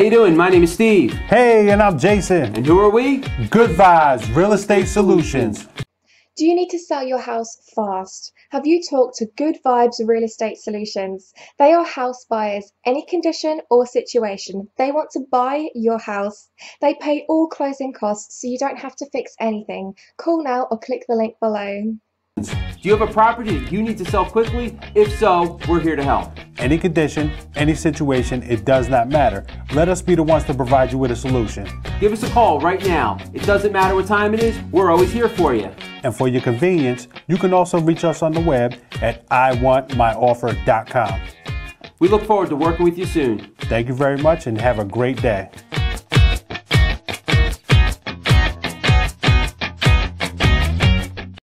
How you doing? My name is Steve. Hey, and I'm Jason. And who are we? Good Vibes Real Estate Solutions. Do you need to sell your house fast? Have you talked to Good Vibes Real Estate Solutions? They are house buyers, any condition or situation. They want to buy your house. They pay all closing costs so you don't have to fix anything. Call now or click the link below. Do you have a property that you need to sell quickly? If so, we're here to help. Any condition, any situation, it does not matter. Let us be the ones to provide you with a solution. Give us a call right now. It doesn't matter what time it is, we're always here for you. And for your convenience, you can also reach us on the web at iwantmyoffer.com. We look forward to working with you soon. Thank you very much and have a great day.